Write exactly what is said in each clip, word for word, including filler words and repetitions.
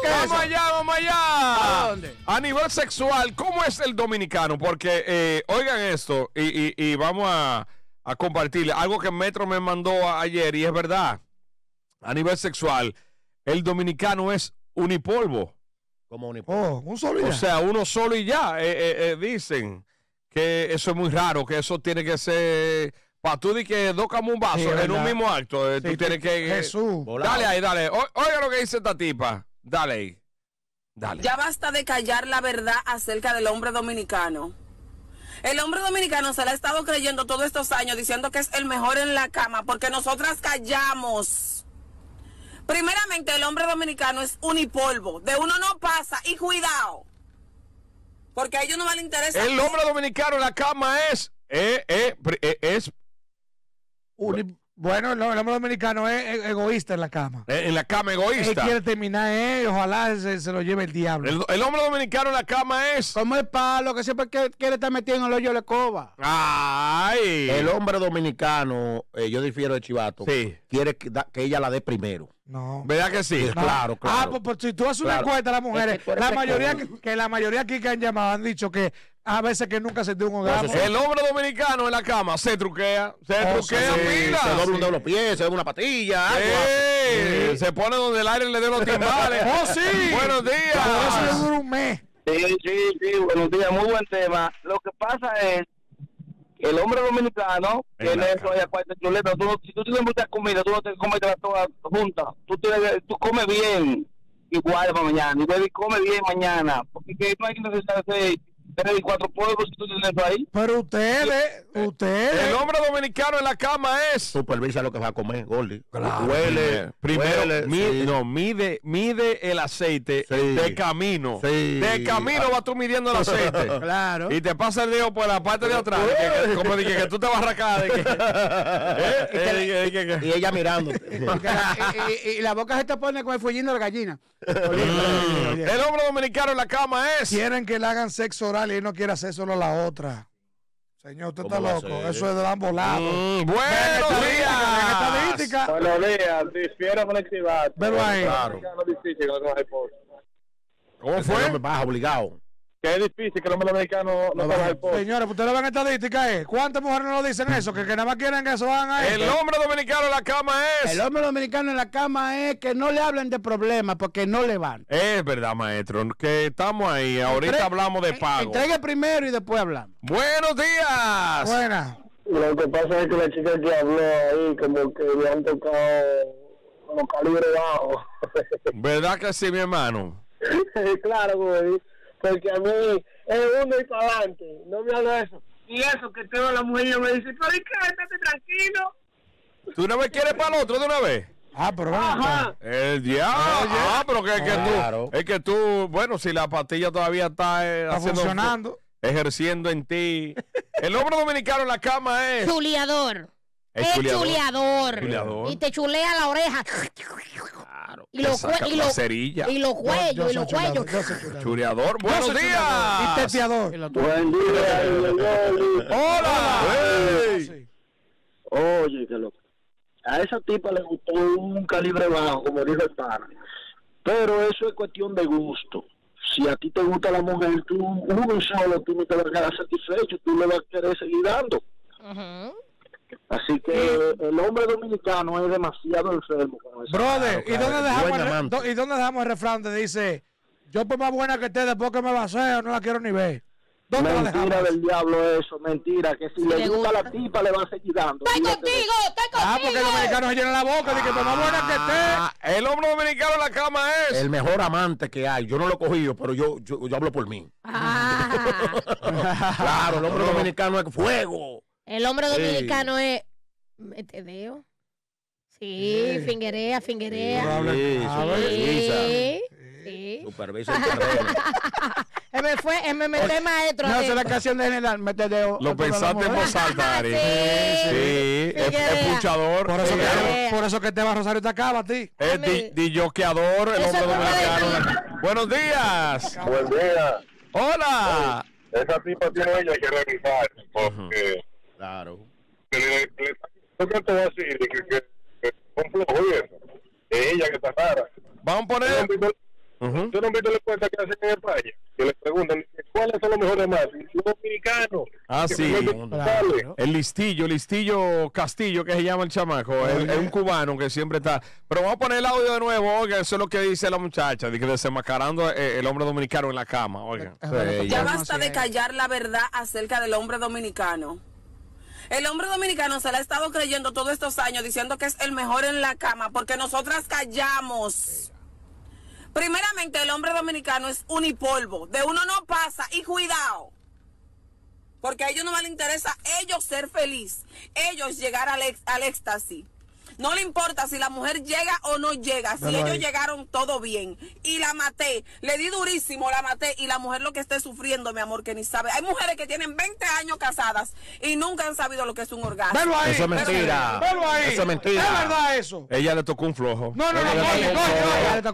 ¿Qué es vamos allá, vamos allá. ¿A dónde? A nivel sexual, ¿cómo es el dominicano? Porque, eh, oigan esto, y, y, y vamos a, a compartirle algo que Metro me mandó ayer, y es verdad. A nivel sexual, el dominicano es unipolvo. Como unipolvo. Oh, un solo y ya. O sea, uno solo y ya. Eh, eh, eh, dicen que eso es muy raro, que eso tiene que ser... Para tú di que dos vasos sí, en verdad. Un mismo acto. Eh, sí, tú tienes que... Eh, Jesús. Dale ahí, dale. O, oiga lo que dice esta tipa. Dale ahí. Dale. Ya basta de callar la verdad acerca del hombre dominicano. El hombre dominicano se la ha estado creyendo todos estos años, diciendo que es el mejor en la cama, porque nosotras callamos. Primeramente, el hombre dominicano es unipolvo. De uno no pasa, y cuidado. Porque a ellos no les interesa. El hombre dominicano en la cama es... Eh, eh, eh, es... Uni... Bueno, el hombre dominicano es egoísta en la cama. En la cama egoísta. Él quiere terminar, eh, ojalá se, se lo lleve el diablo. El, el hombre dominicano en la cama es... Como el palo que siempre quiere, quiere estar metido en el hoyo de la escoba. Ay. El hombre dominicano, eh, yo difiero de Chivato, sí. Quiere que, da, que ella la dé primero. No. ¿Verdad que sí? No. Claro, claro. Ah, pues, pues si tú haces una claro. Cuenta a las mujeres, es que la mayoría que, que la mayoría aquí que han llamado han dicho que... A veces que nunca se dio un hogar. El hombre dominicano en la cama se truquea. Se oh, truquea, sí, mira. Se dobla un doble pie, se da una patilla. Sí. Algo. Sí. Se pone donde el aire le dé los timbales. ¡Oh, sí! ¡Buenos días! Pero eso le dura un mes. Sí, sí, sí. Buenos días. Muy buen tema. Lo que pasa es que el hombre dominicano tiene eso allá cuatro chuletas. Si tú tienes mucha comida, tú no te comes todas juntas. Tú, tienes, tú comes bien igual para mañana. Igual come bien mañana. Porque que no hay que necesitarse... Tres y cuatro pueblos que tú tienes ahí. Pero ustedes, eh, ustedes. El hombre dominicano en la cama es. Supervisa lo que va a comer, Gordy. Claro, huele. Primero, huele, mide, sí. no, mide, mide el aceite sí. de camino. Sí. De camino ah. vas tú midiendo el aceite. Claro. Y te pasa el dedo por la parte de atrás. que, que, como dije, que, que tú te vas a arrancar. Y ella mirando. y, y, y la boca se te pone con el follín de la gallina. El hombre dominicano en la cama es. Quieren que le hagan sexo oral. Y él no quiere hacer solo la otra. Señor, usted está loco. Eso es de ambos lados. Mm, ¡Buenos días! Buenos días. Difiero con el Chivato. Velo ahí. Claro. ¿Cómo fue? Me baja obligado. Que es difícil que el hombre dominicano no trabaje el pozo. Señores, ustedes ven estadísticas, ¿eh? ¿Cuántas mujeres no lo dicen eso? Que, que nada más quieren que eso van a... El hombre dominicano en la cama es... El hombre dominicano en la cama es que no le hablen de problemas porque no le van. Es verdad, maestro, que estamos ahí. Ahorita Entre... hablamos de pago. Entregue primero y después hablamos. ¡Buenos días! Buenas. Lo que pasa es que la chica que habló ahí como que le han tocado como calibre bajo. ¿Verdad que sí, mi hermano? Claro, güey. Porque a mí es uno y para adelante, no me hablo de eso. Y eso que tengo la mujer y me dice, pero ¿y qué? Estate tranquilo. ¿Tú una vez quieres para el otro de una vez? Ah, pero ajá. El diablo. Ah, pero que, que claro. Tú, es que tú, bueno, si la pastilla todavía está, eh, está haciendo, funcionando, ejerciendo en ti. El hombre dominicano en la cama es... Chuleador. Es chuleador. chuleador. chuleador. Y te chulea la oreja. Claro, y los cuellos, y los cuellos, y los cuellos. Chuleador, buenos días. Y teteador. Buen día. Hola. Hey. Oye, que loco. A esa tipa le gustó un calibre bajo, como dijo el pana. Pero eso es cuestión de gusto. Si a ti te gusta la mujer, tú, uno solo, tú no te vas a quedar satisfecho, tú le vas a querer seguir dando. Ajá. Uh-huh. Así que el hombre dominicano es demasiado enfermo. Brother, ¿y dónde dejamos, do, ¿y dónde dejamos el refrán donde dice, yo por más buena que esté, después que me baseo, no la quiero ni ver? ¿Dónde la dejamos? Mentira del diablo eso, mentira, que si sí, le gusta a la tipa le va a seguir dando. ¡Estoy contigo, estoy contigo! Ah, porque el dominicano se llena la boca, ah, de que por más buena que esté. El hombre dominicano en la cama es... El mejor amante que hay, yo no lo he cogido, pero yo, yo, yo hablo por mí. Ah. Claro, el hombre dominicano es fuego. El hombre dominicano sí. es... ¿Te veo? Sí, sí, fingerea, fingerea. Sí, sí, sí. sí. Supervisa el terreno. me fue, me metí maestro. No, esa es la canción de general, mete deo. Lo pensaste en voz alta, Ari. Sí, sí. Es puchador. Por eso, que, por eso que te va Rosario te acaba a ti. Es di, dilloqueador, el hombre dominicano. Buenos días. Buen día. Hola. Oye, esa tipa tiene ella que revisar porque... Uh-huh. Claro. Yo creo que te voy a decir que es un flujo y eso. Es ella que está rara. Vamos a poner. Uh-huh. Yo no me doy la cuenta que hacen en España, que les preguntan cuáles son los mejores mates, los dominicanos. Ah, sí, claro. El listillo, listillo Castillo, que se llama el chamaco, el, es un cubano que siempre está. Pero vamos a poner el audio de nuevo, oiga, eso es lo que dice la muchacha, de que desenmascarando el hombre dominicano en la cama, oiga. Sí, ya basta de callar la verdad acerca del hombre dominicano. El hombre dominicano se la ha estado creyendo todos estos años, diciendo que es el mejor en la cama, porque nosotras callamos. Primeramente, el hombre dominicano es unipolvo. De uno no pasa, y cuidado. Porque a ellos no les interesa ellos ser feliz, ellos llegar al, ex, al éxtasis. No le importa si la mujer llega o no llega, si ellos llegaron todo bien. Y la maté, le di durísimo, la maté, y la mujer lo que esté sufriendo, mi amor, que ni sabe. Hay mujeres que tienen veinte años casadas y nunca han sabido lo que es un orgasmo. Velo ahí, eso es mentira. Velo ahí. Eso es mentira. Es verdad eso. Ella le tocó un flojo. No, no, no, no, no. Hay mujeres, hay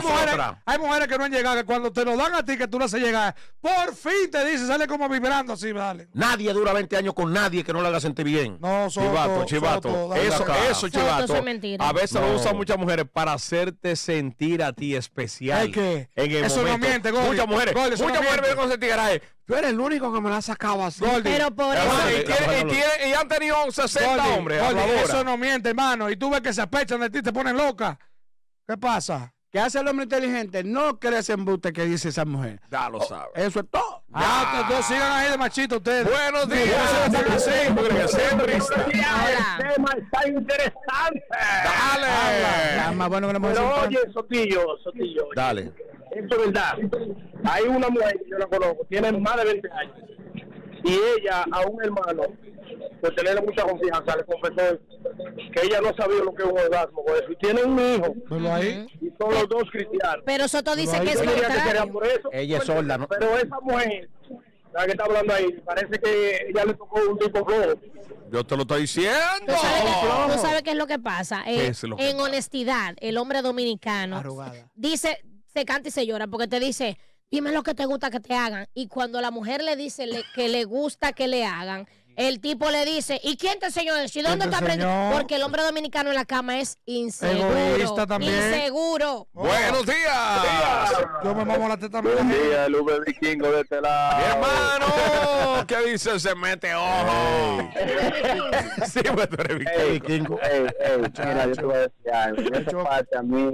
mujeres, hay mujeres que no han llegado, que cuando te lo dan a ti, que tú le haces llegar, por fin te dice, sale como vibrando así, dale. Nadie dura veinte años con nadie que no la haga sentir bien. No, solo chivato, chivato. Eso Eso, chivato, a veces no. lo usan muchas mujeres para hacerte sentir a ti especial. ¿Es que? En el eso momento. No miente, Gordy. Muchas mujeres, Gordy, muchas no mujeres me consentir a él. Tú eres el único que me la ha sacado así. Gordy. Pero por eso. Y, tiene, y, tiene, y han tenido sesenta Gordy, hombres. Gordy, eso no miente, hermano. Y tú ves que se apechan de ti, te ponen loca. ¿Qué pasa? ¿Qué hace el hombre inteligente? No crees en buste que dice esa mujer. Ya lo sabe. Eso es todo. Ah, que sigan ahí de machito ustedes. Buenos días. El tema está interesante. Dale. Pero oye, Sotillo, Sotillo. Dale. Esto es verdad. Hay una mujer que yo la conozco, tiene más de veinte años. Y ella a un hermano, por tenerle mucha confianza, le confesó que ella no sabía lo que es un orgasmo. Y tiene un hijo. Ahí. Y son los dos cristianos. Pero Soto dice pero que es contrario. Que eso, ella es sorda, ¿no? Pero esa mujer, la que está hablando ahí, parece que ella le tocó un tipo rojo. Yo te lo estoy diciendo. ¿Tú sabes, ¿tú sabes qué es lo que pasa? Eh, es lo que en pasa? Honestidad, el hombre dominicano arrugada. Dice, se canta y se llora porque te dice... Dime lo que te gusta que te hagan. Y cuando la mujer le dice le, que le gusta que le hagan, el tipo le dice, ¿y quién te enseñó eso? ¿Y dónde te aprendió? Porque el hombre dominicano en la cama es inseguro. Egoísta también. Inseguro. Oh. ¡Buenos días! Yo me mamo la teta. Buenos días, el Uber Vikingo de este lado. ¡Mi hermano! ¿Qué dice? Se mete ojo. Sí, pues tú eres vikingo. Ey, ey, mira, yo te voy a decir algo. En esa parte a mí...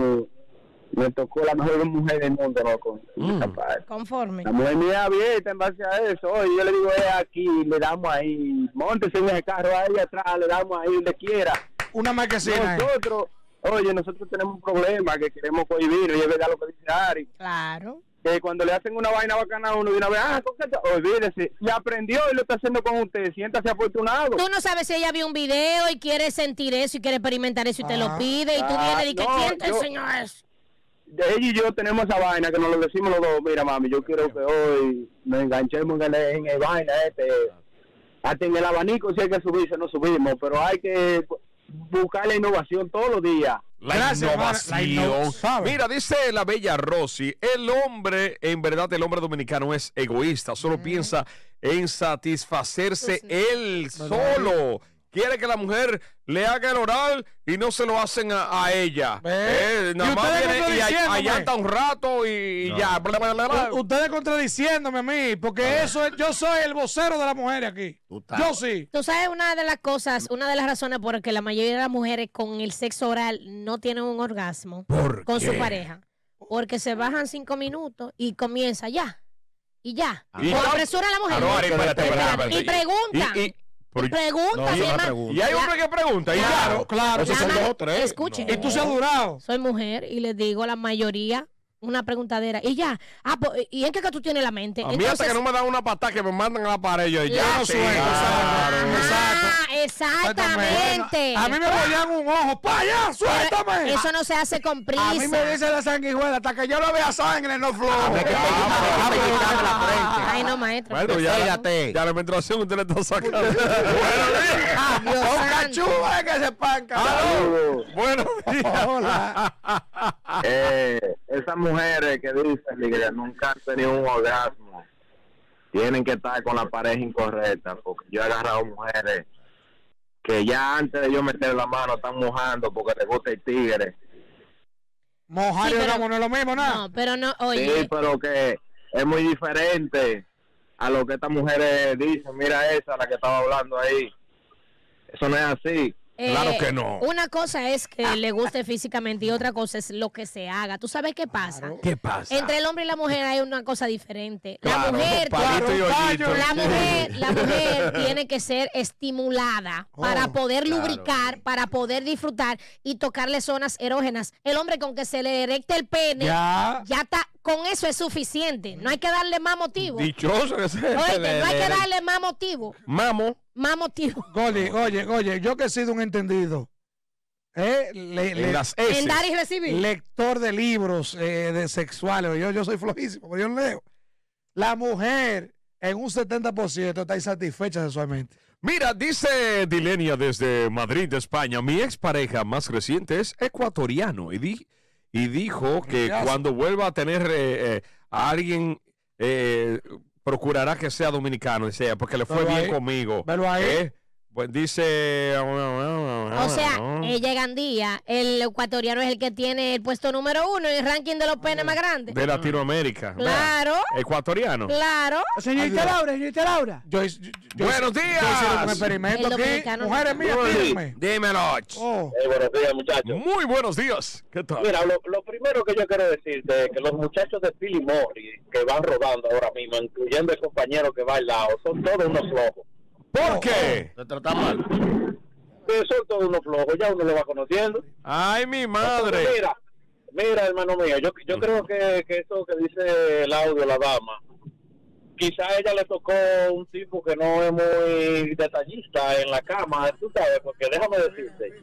me tocó la mejor mujer del mundo, loco. Mm. Conforme. La mujer mía abierta en base a eso. Oye, yo le digo, es aquí, le damos ahí. Móntese en el carro ahí atrás, le damos ahí donde quiera. Una marquesina. Nosotros, eh. oye, nosotros tenemos un problema que queremos cohibir, y es verdad lo que dice Ari. Claro. Que cuando le hacen una vaina bacana a uno, de una vez, ah, olvídese, y aprendió y lo está haciendo con usted, siéntase afortunado. Tú no sabes si ella vio un video y quiere sentir eso y quiere experimentar eso y ah, te lo pide, y tú ah, vienes y no, que ¿quién te yo, enseñó eso? Ella y yo tenemos esa vaina que nos lo decimos los dos. Mira, mami, yo quiero que hoy nos enganchemos en el vaina este. Hasta en el abanico, si hay que subirse, no subimos. Pero hay que buscar la innovación todos los días. La Gracias, innovación. La innovación. Mira, dice la bella Rosy, el hombre, en verdad, el hombre dominicano es egoísta. Solo mm. piensa en satisfacerse sí. él solo. Quiere que la mujer le haga el oral y no se lo hacen a, a ella. Eh, nada más viene y allanta un rato y no. ya. Bla, bla, bla, bla. Ustedes contradiciéndome a mí, porque ah. eso es, yo soy el vocero de las mujeres aquí. Yo sí. Tú sabes una de las cosas, una de las razones por las que la mayoría de las mujeres con el sexo oral no tienen un orgasmo ¿Por con qué? su pareja. Porque se bajan cinco minutos y comienza ya. Y ya. Por ah. apresura a la mujer. Ah, no, espérate, espérate, y pregunta. Y, y, Pregunta, no, pregunta, y hay hombre que pregunta, y claro, claro, claro. Son dos o tres. Escuchen, no. y tú se has durado. Soy mujer y les digo la mayoría una preguntadera, y ya, ah, pues, ¿y en qué que tú tienes la mente? A mí entonces, hasta que no me dan una patada que me mandan a la pared, yo ya no suelto. Claro, exacto. Exactamente. A mí me volvían un ojo, para allá, suéltame. Eso no se hace con prisa. A mí me dice la sanguijuela, hasta que yo no vea sangre, no flojo. Ay, no, maestro. Bueno, ya, ya la menstruación usted le está sacando. Bueno, son cachugas que se pancan. Buenos días. Hola. Eh, esas mujeres que dicen que nunca han tenido un orgasmo tienen que estar con la pareja incorrecta, porque yo he agarrado mujeres que ya antes de yo meter la mano están mojando porque les gusta el tigre Mojar sí, y orgasmo no es lo mismo, nada. No, pero no, oye. Sí, pero que es muy diferente a lo que estas mujeres dicen. Mira esa, la que estaba hablando ahí. Eso no es así. Eh, claro que no. Una cosa es que ah, le guste ah, físicamente y otra cosa es lo que se haga. ¿Tú sabes qué pasa? ¿Qué pasa? Entre el hombre y la mujer hay una cosa diferente. Claro, la mujer, claro, ollito, la, mujer la mujer tiene que ser estimulada oh, para poder claro. lubricar, para poder disfrutar y tocarle zonas erógenas. El hombre con que se le erecte el pene ya está. Con eso es suficiente. No hay que darle más motivo. Dichoso que sea. Oye, le, no hay que darle más motivo. Mamo. Más motivo. Goli, oye, oye, yo que he sido un entendido. Eh, le, en le, las S. En dar y recibir. Lector de libros eh, de sexuales. Yo, yo soy flojísimo, pero yo leo. La mujer en un setenta por ciento está insatisfecha sexualmente. Mira, dice Dilenia desde Madrid, de España. Mi expareja más reciente es ecuatoriano. Y di... Y dijo que cuando vuelva a tener eh, eh, a alguien, eh, procurará que sea dominicano, dice, porque le fue bien ahí, conmigo. Velo ahí. ¿Eh? Pues dice... O sea, eh, llega en día, el ecuatoriano es el que tiene el puesto número uno en el ranking de los penes más grandes. De Latinoamérica. Claro. ¿Verdad? Ecuatoriano. Claro. Señorita Adiós. Laura, señorita Laura. Yo, yo, yo, buenos días. Yo hice un experimento aquí. Mujeres mías, díganme. Dímelo. Oh. Eh, buenos días, muchachos. Muy buenos días. ¿Qué tal? Mira, lo, lo primero que yo quiero decirte es que los muchachos de Philly Morris que van rodando ahora mismo, incluyendo el compañero que va al lado, son todos unos flojos. ¿Por qué? Te trata mal. Son todos unos flojos, ya uno lo va conociendo. Ay, mi madre. Entonces, mira, mira, hermano mío, yo, yo creo que, que eso que dice el audio, la dama, quizá ella le tocó un tipo que no es muy detallista en la cama, tú sabes, porque déjame decirte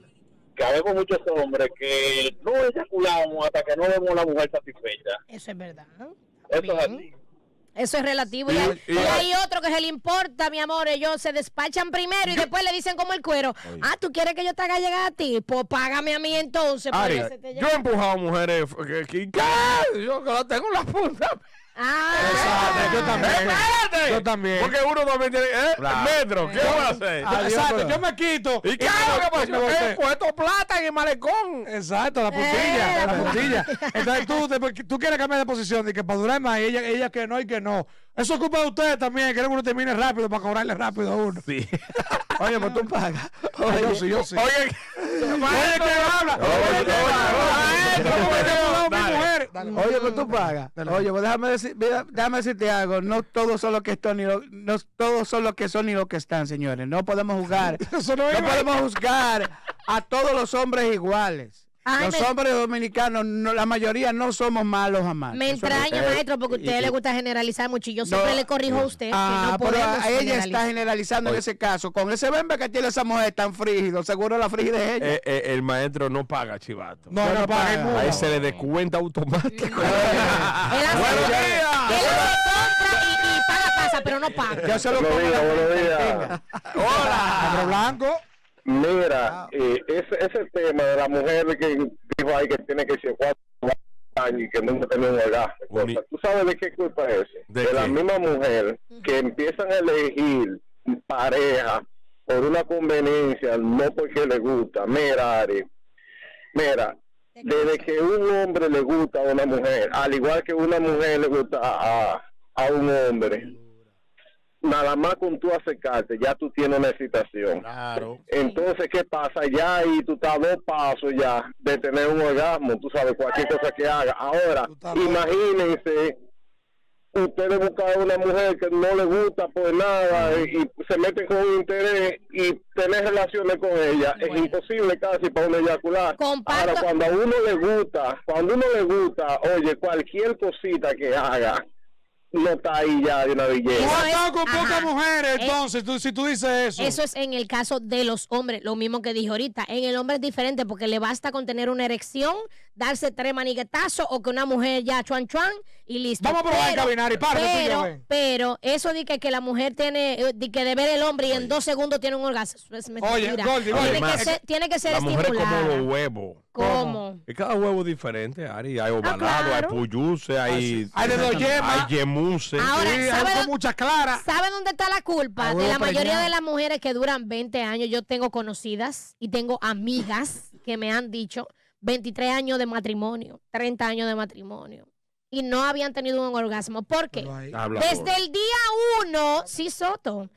que habemos muchos hombres que no eyaculamos hasta que no vemos a la mujer satisfecha. Eso es verdad, ¿no? Eso es así. Eso es relativo. Y, y, hay, y hay otro que se le importa, mi amor. Ellos se despachan primero y después le dicen como el cuero. Ay. Ah, ¿tú quieres que yo te haga llegar a ti? Pues págame a mí entonces. Ari, yo he empujado mujeres. ¿Qué? Yo que la tengo en la punta. Ah, exacto, yo también. Espérate. Yo también. Porque uno también tiene. ¿Eh? Claro. Metro, ¿qué voy a hacer? Adiós, exacto, pero... yo me quito. ¿Y qué hago? Yo puesto plata en el malecón. Exacto, la puntilla. Eh, la puntilla. Entonces tú, te, tú quieres cambiar de posición y que para durar más, ella, ella que no y que no. Eso es culpa de ustedes también. Quieren que uno termine rápido para cobrarle rápido a uno. Sí. Oye, pues tú pagas. Oye, yo sí, yo sí. Oye, ¿qué habla? Oye, Oye, pues tú pagas. Oye, pues déjame decir, déjame decirte algo. No todos son los que están ni lo, no todos son los que son ni los que están, señores. No podemos juzgar. No, no podemos juzgar a todos los hombres iguales. Ay, los me... hombres dominicanos, no, la mayoría no somos malos jamás. Me entraña, eh, maestro, porque a usted eh, le gusta generalizar mucho. Y yo siempre no, le corrijo a usted. Ah, que no pero a ella está generalizando. Oye, en ese caso. Con ese bembe que tiene esa mujer tan frígido, seguro la frígida es ella. Eh, eh, el maestro no paga, chivato. No, no, no paga. paga. Ahí se le descuenta automático. No. ¡Buenos días! Y, y paga, pasa, pero no paga. Yo se lo pongo. ¡Hola! Pedro Blanco. Mira, eh, ese, ese tema de la mujer que dijo ahí que tiene que ser cuatro años y que nunca tenía un orgasmo. ¿Tú sabes de qué culpa es? De, de la misma mujer que empiezan a elegir pareja por una conveniencia, no porque le gusta. Mira, Ari, mira, desde que un hombre le gusta a una mujer, al igual que una mujer le gusta a, a un hombre... Nada más con tú acercarte, ya tú tienes una excitación. Claro. Entonces, ¿qué pasa? Ya ahí tú estás a dos pasos ya de tener un orgasmo, tú sabes, cualquier cosa que haga. Ahora, imagínense, ustedes buscan a una mujer que no le gusta por nada y, y se meten con un interés y tener relaciones con ella. Bueno. Es imposible casi para uno eyacular. Comparto. Ahora, cuando a uno le gusta, cuando uno le gusta, oye, cualquier cosita que haga, no está ahí ya de una billeta. No estás con pocas mujeres, entonces, tú, si tú dices eso. Eso es en el caso de los hombres, lo mismo que dije ahorita. En el hombre es diferente porque le basta con tener una erección, darse tres maniguetazos o que una mujer ya chuan chuan y listo. Vamos a probar el cabinar y párate. Pero, pero eso de que, que la mujer tiene, de que de ver el hombre y en oye, dos segundos tiene un orgasmo. Es mentira. Oye, Goldie, Goldie, tiene, Goldie, que ser, tiene que ser estimulada. La mujer como los huevos. ¿Cómo? Y cada huevo es diferente, Ari. Hay ovalado, ah, claro, hay puyuse, hay... Hay de dos yemas. Hay yemuse. Ahora, sí, ¿sabe don, muchas claras. ¿Sabe dónde está la culpa? De la preñado. Mayoría de las mujeres que duran veinte años, yo tengo conocidas y tengo amigas que me han dicho... veintitrés años de matrimonio, treinta años de matrimonio, y no habían tenido un orgasmo. ¿Por qué? Desde el día uno, sí, Soto,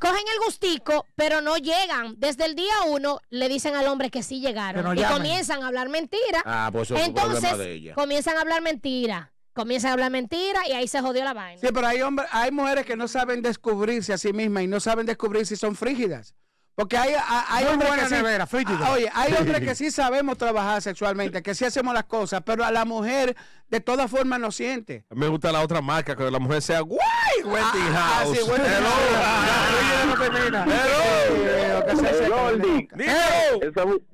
cogen el gustico, pero no llegan. Desde el día uno le dicen al hombre que sí llegaron. No y llaman. comienzan a hablar mentira. Ah, pues eso Entonces, es un problema de ella. comienzan a hablar mentira. Comienzan a hablar mentira y ahí se jodió la vaina. Sí, pero hay, hombre, hay mujeres que no saben descubrirse a sí mismas y no saben descubrir si son frígidas. Porque hay, hay, hay hombres que sí, nevera, ah, oye, hay hombres que sí sabemos trabajar sexualmente, que sí hacemos las cosas, pero a la mujer de todas formas no siente. Me gusta la otra marca, que la mujer sea guay, Wendy ah, House. Ah, sí, Wendy House.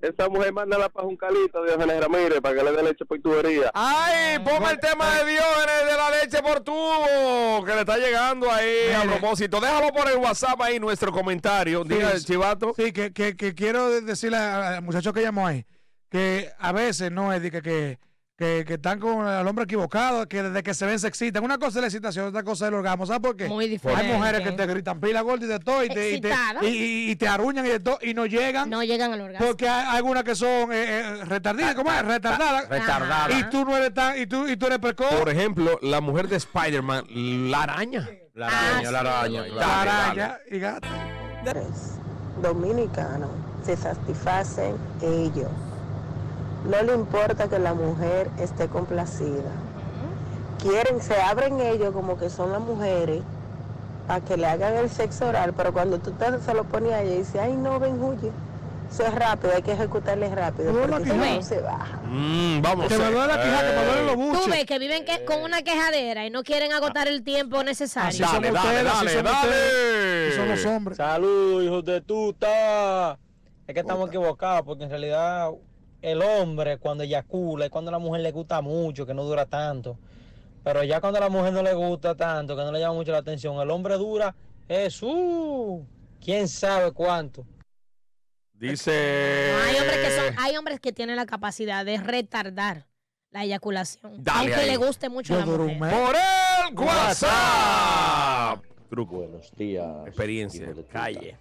Esa mujer manda la paja un calito de Diógenes Ramírez para que le dé leche por tubería. Ay, ponme el tema de Diógenes de la leche por tubo, que le está llegando ahí a propósito. Déjalo por el WhatsApp ahí nuestro comentario. Diga, Chivato. Sí, que, que, que quiero decirle al muchacho que llamó ahí, que a veces no es que, que, que, que están con el hombre equivocado, que desde que se ven se excitan. Una cosa es la excitación, otra cosa es el orgasmo. ¿Sabes por qué? Muy diferente. Hay mujeres que te gritan pila gorda y de todo, y te, y te, y, y te aruñan y de todo, y no llegan. No llegan al orgasmo. Porque hay algunas que son eh, eh, retardidas, ¿cómo es? Retardadas. Retardadas. Y tú no eres tan, y tú, y tú eres precoz. Por ejemplo, la mujer de Spider-Man, la araña. La araña, ah, la araña. Sí. La araña y gato. Dominicanos se satisfacen ellos, no le importa que la mujer esté complacida, quieren, se abren ellos como que son las mujeres para que le hagan el sexo oral, pero cuando tú te se lo pones a ella y dices, ay no, ven, huye, eso es rápido, hay que ejecutarle rápido, no, porque eso no se baja. Mm, vamos, que me duele la queja, que me duele los buches. Tú ves que viven que, con una quejadera y no quieren agotar el tiempo necesario. Así dale, somos dale, ustedes, dale, así dale. Ustedes, que son los hombres. Salud, hijos de tuta. Es que estamos equivocados, porque en realidad el hombre cuando eyacula es cuando a la mujer le gusta mucho, que no dura tanto. Pero ya cuando a la mujer no le gusta tanto, que no le llama mucho la atención, el hombre dura, Jesús, quién sabe cuánto. Dice... No, hay, hombres que son, hay hombres que tienen la capacidad de retardar la eyaculación. Dale, aunque ahí le guste mucho yo a la mujer. Por el WhatsApp. Truco. Buenos días. Experiencia de calle.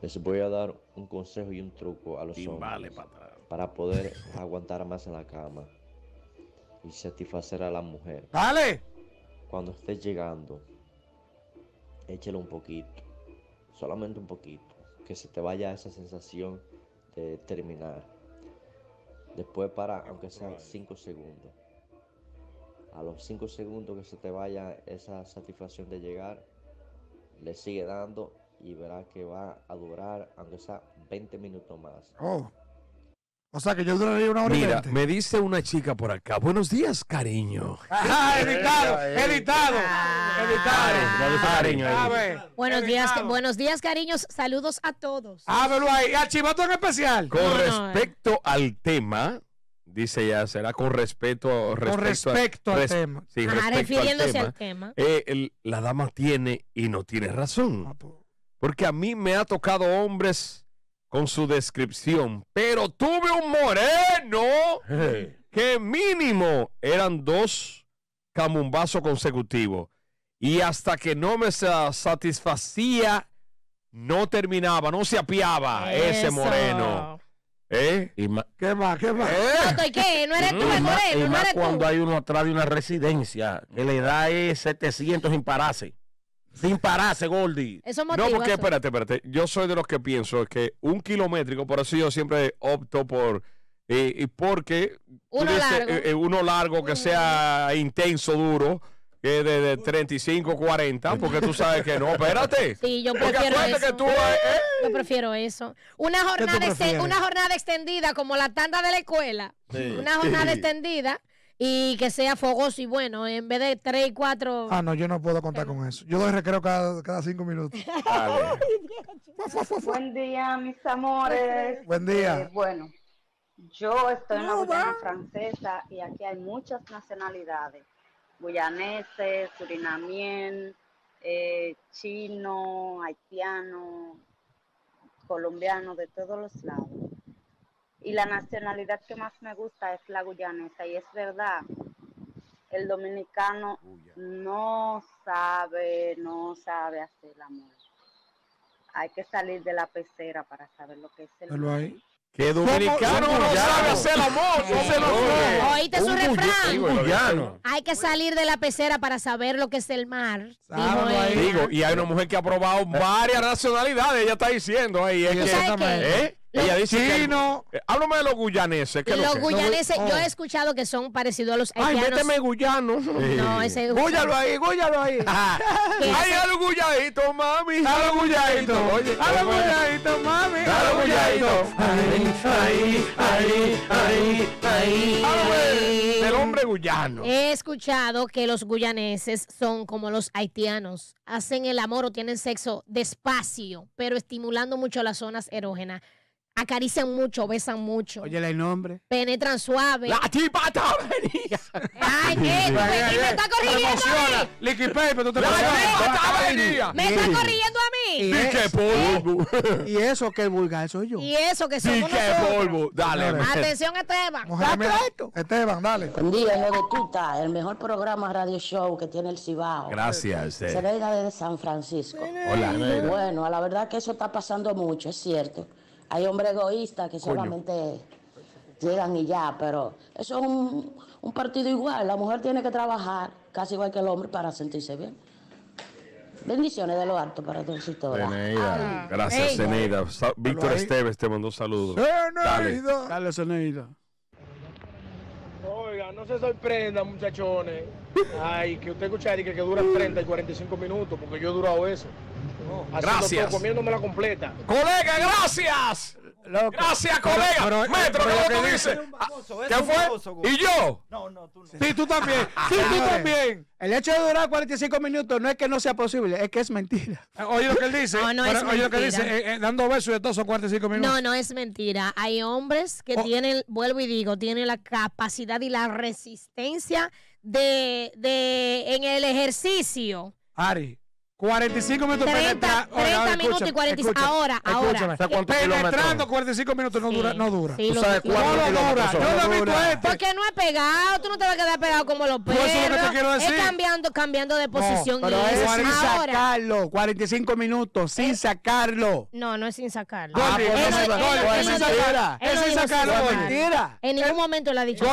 Les voy a dar un consejo y un truco a los y hombres. Vale, para... para poder aguantar más en la cama y satisfacer a la mujer. Dale. Cuando estés llegando, échale un poquito. Solamente un poquito. Que se te vaya esa sensación de terminar. Después para, aunque sean cinco segundos. A los cinco segundos que se te vaya esa satisfacción de llegar, le sigue dando y verás que va a durar, aunque sea veinte minutos más. Oh. O sea que yo duraría una hora. Mira, me dice una chica por acá. Buenos días, cariño. Ajá, editado, editado, editado. Buenos días, buenos días, cariños. Saludos a todos. Ábrelo ahí, a Chivato en especial. Con respecto al tema, dice ya, será con respeto. Con respecto al tema. Sí, refiriéndose al tema. La dama tiene y no tiene razón. Porque a mí me ha tocado hombres con su descripción, pero tuve un moreno hey. que mínimo eran dos camumbazos consecutivos y hasta que no me satisfacía no terminaba, no se apiaba Eso. ese moreno. ¿Eh? Y ¿Qué va? ¿Qué va? ¿Eh? ¿Y qué? No eres tú, moreno, y no más eres cuando tú. Hay uno atrás de una residencia que le da setecientos sin pararse. Sin pararse, Goldi. Eso motiva, no, porque, espérate, espérate. Yo soy de los que pienso que un kilométrico, por eso yo siempre opto por... Eh, y porque... Uno dices, largo. Eh, uno largo que sea intenso, duro, que eh, de, de treinta y cinco, cuarenta, porque tú sabes que no. Espérate. Sí, yo prefiero eso. Que tú, eh, eh. Yo prefiero eso. Una jornada, ex, una jornada extendida, como la tanda de la escuela. Sí. Una jornada sí. extendida. Y que sea fogoso y bueno, en vez de tres y cuatro... Ah, no, yo no puedo contar con eso. Yo doy recreo cada, cada cinco minutos. Ay, buen día, mis amores. Buen día. Eh, bueno, yo estoy en la Guyana francesa y aquí hay muchas nacionalidades. Guyaneses, surinamien, eh, chino, haitiano, colombiano, de todos los lados. Y la nacionalidad que más me gusta es la guyanesa. Y es verdad, el dominicano no sabe, no sabe hacer el amor. Hay que salir de la pecera para saber lo que es el amor. Que dominicano no sabe hacer amor, no se lo oíste su refrán. Hay que salir de la pecera para saber lo que es el mar. Digo, y hay una mujer que ha probado varias nacionalidades, ella está diciendo ahí. Exactamente. Ella dice chino. Que, háblame de los guyaneses. ¿Qué los lo guyaneses, no, yo he escuchado que son parecidos a los haitianos. Ay, méteme guyanos. Sí. No, ese es gúyalo ahí, gúyalo ahí. Ah. Ay, a los guyaditos, mami. A los guyaditos. Oye, a los guyaditos, mami. A los guyaditos. Ay, ay, ay, ay, ay. ay. El hombre guyano. He escuchado que los guyaneses son como los haitianos. Hacen el amor o tienen sexo despacio, pero estimulando mucho las zonas erógenas. Acarician mucho, besan mucho. Oye, el nombre. Penetran suave. La tipa está venida. Ay, ¿qué? Sí, me, sí, me está corrigiendo a mí. Liqui Pepe, tú te la tipa está venida. Me está corrigiendo a mí. Y, ¿Y qué polvo. Y eso que el vulgar soy yo. Y eso que soy yo. Y qué polvo. Dale. dale. Atención, Esteban. Esteban, dale. Buen día, Los Hijos de Tuta, el mejor programa radio show que tiene el Cibao. Gracias. Serena desde San Francisco. Hola. Bueno, la verdad que eso está pasando mucho, es cierto. Hay hombres egoístas que Coño. solamente llegan y ya, pero eso es un, un partido igual. La mujer tiene que trabajar casi igual que el hombre para sentirse bien. Bendiciones de lo alto para tu historia. Zeneida. Gracias, Zeneida. Víctor Esteves te mandó saludos. Zeneida. Dale, Zeneida. Oiga, no se sorprendan, muchachones. Ay, que usted escucha que, que dura treinta y cuarenta y cinco minutos, porque yo he durado eso. No, gracias. Todo, comiéndome la completa. Colega, gracias. Loco. Gracias, colega. Pero, pero, Metro, pero, pero, ¿qué tú dices? ¿Qué fue? Famoso, ¿y yo? No, no, tú no. Sí, tú también. Sí, tú también. El hecho de durar cuarenta y cinco minutos no es que no sea posible, es que es mentira. Oye lo que él dice. No, no pero, es oye mentira. Lo que él dice, eh, eh, dando besos de todos son cuarenta y cinco minutos. No, no es mentira. Hay hombres que oh. tienen, vuelvo y digo, tienen la capacidad y la resistencia de, de en el ejercicio. Ari. cuarenta y cinco minutos penetrando. treinta minutos y cuarenta y cinco. Ahora, ahora. Penetrando cuarenta y cinco minutos no dura. No dura. ¿Tú sabes cuánto dura? Yo lo he visto a este. Porque no es pegado. Tú no te vas a quedar pegado como los perros. Eso es lo que te quiero decir. Es cambiando, cambiando de posición. No, pero es sin sacarlo. cuarenta y cinco minutos sin sacarlo. No, no es sin sacarlo. Es sin sacarlo. Es sin sacarlo. Mentira. En ningún momento la ha dicho.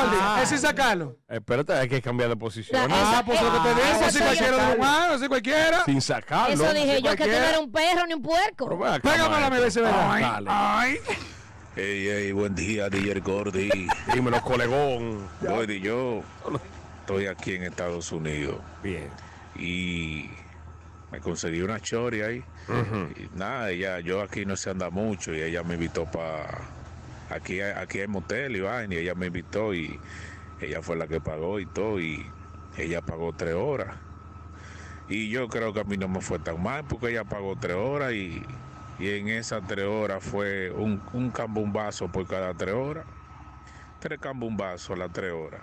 Es sin sacarlo. Espérate, hay que cambiar de posición. Ah, pues lo que te digo. Así cualquiera humano, así cualquiera. Sin sacarlo. Carlos, eso dije yo, cualquiera. Que tú no eres un perro ni un puerco. Pégamela a mi vez, ¿verdad? Ay, ey, ey, buen día, D J Gordy. Dímelo, colegón. Gordy, yo estoy aquí en Estados Unidos. Bien. Y me conseguí una chori ahí. Uh -huh. Y nada, ella, yo aquí no se anda mucho y ella me invitó para... Aquí, aquí hay motel y vaina y ella me invitó y ella fue la que pagó y todo y ella pagó tres horas. Y yo creo que a mí no me fue tan mal porque ella pagó tres horas y, y en esas tres horas fue un, un cambumbazo por cada tres horas. Tres cambumbazos a las tres horas.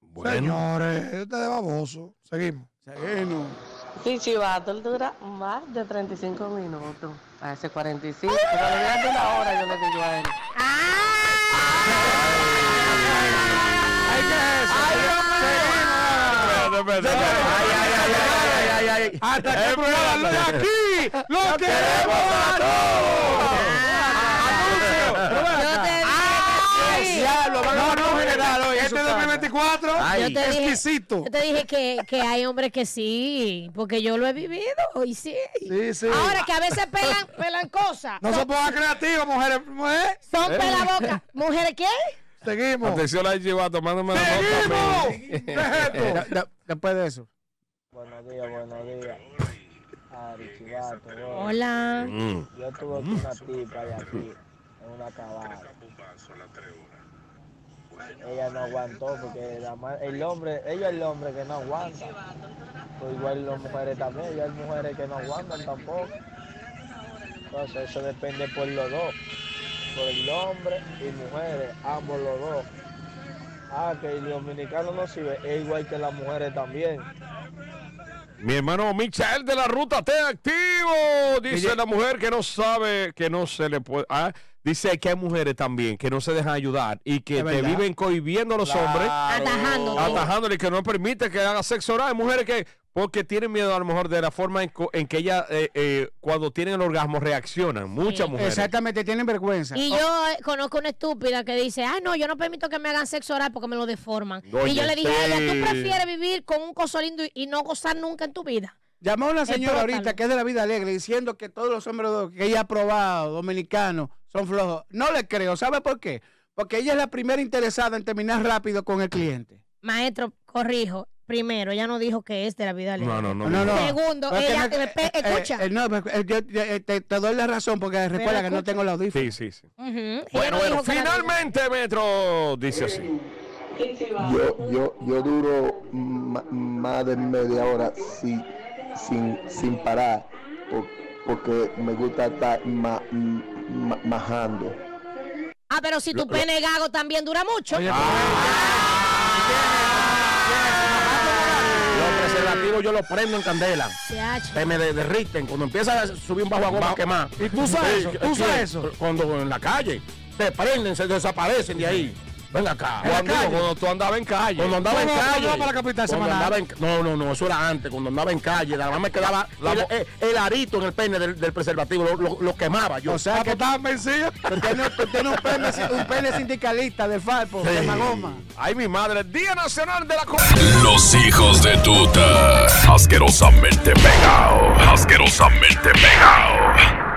Bueno. Señores, este es baboso. Seguimos. Seguimos. Pichi Battle dura más de treinta y cinco minutos. A ese cuarenta y cinco. Pero le voy a dar una hora yo lo que yo a él. ¡Ay, qué es eso! ¡Ay, hasta que el programa de aquí lo queremos a todos. Este dos mil veinticuatro es exquisito. Yo te dije que, que hay hombres que sí, porque yo lo he vivido y sí. sí, sí. Ahora que a veces pelan, pelan cosas. No son, se pongan creativos, mujeres. Mujer. Son pelabocas. ¿Mujeres qué? Seguimos. Atención a Chiva tomándome la boca. ¡Seguimos! Después de eso. Buenos días, buenos días. Ari, Chivato, hola. Mm. Yo tuve mm. una tipa de aquí, en una cabana. Ella no aguantó porque la, el hombre, ella es el hombre que no aguanta. Pues igual las mujeres también, igual hay mujeres que no aguantan tampoco. Entonces eso depende por los dos. Por el hombre y mujeres, ambos los dos. Ah, que el dominicano no sirve, es igual que las mujeres también. Mi hermano Michael de la Ruta T activo, dice ella, la mujer que no sabe, que no se le puede, ah, dice que hay mujeres también que no se dejan ayudar y que te viven cohibiendo a los claro. hombres, atajándole, y que no permite que hagan sexo oral, hay mujeres que Porque tienen miedo a lo mejor de la forma en, en que ellas, eh, eh, cuando tienen el orgasmo, reaccionan. Muchas sí. mujeres. Exactamente, tienen vergüenza. Y oh. yo eh, conozco una estúpida que dice, ah, no, yo no permito que me hagan sexo oral porque me lo deforman. Oye, y yo le dije sí. a ella, ¿tú prefieres vivir con un coso lindo y no gozar nunca en tu vida? Llamó a una señora Explótalo. ahorita que es de la vida alegre diciendo que todos los hombres que ella ha probado, dominicanos, son flojos. No le creo, ¿sabe por qué? Porque ella es la primera interesada en terminar rápido con el cliente. Maestro, corrijo. Primero, ella no dijo que es de la vida alegre. No, no, no. no, no. Segundo, porque ella... Me, eh, eh, escucha. Eh, no, yo, yo te, te doy la razón porque recuerda que no tengo el audífono. Sí, sí, sí. Uh -huh. Bueno, bueno, finalmente, Metro, dice así. Yo, yo, yo duro más de media hora sí, sin, sin parar porque me gusta estar ma, ma, majando. Ah, pero si tu pene gago también dura mucho. Oye, preservativo yo lo prendo en candela. Se me derriten. Cuando empieza a subir un bajo a goma, quemar. ¿Y tú sabes eso? ¿Tú sabes eso? Cuando en la calle te prenden, se desaparecen de ahí. Venga acá. Cuando tú andabas en calle. Cuando andaba en calle. Para la capital semanal. No, no, no, eso era antes. Cuando andaba en calle, nada más me quedaba el arito en el pene del preservativo. Lo quemaba yo. O sea, que estaban vencidos. Tiene un pene sindicalista del Falpo, de Magoma. Ay, mi madre. Día Nacional de la Comunidad. Los hijos de Tuta. Asquerosamente pegado. Asquerosamente pegado.